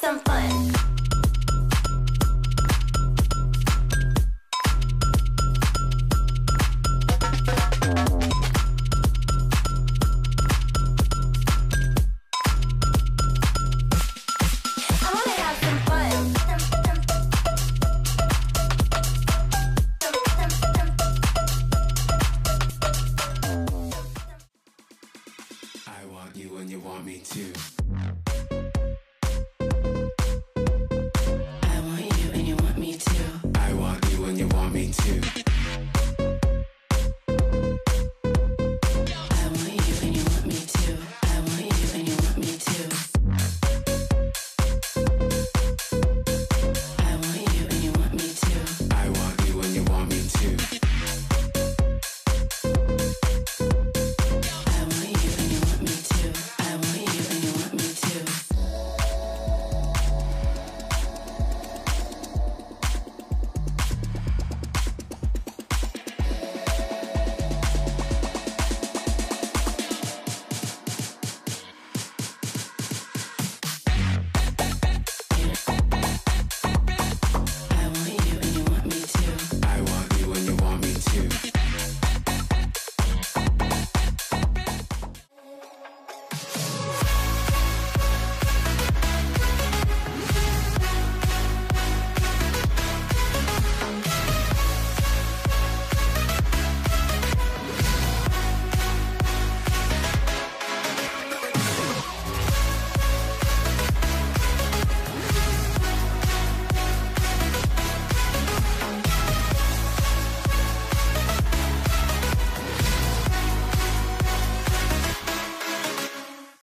Some fun. I want you when you want me to.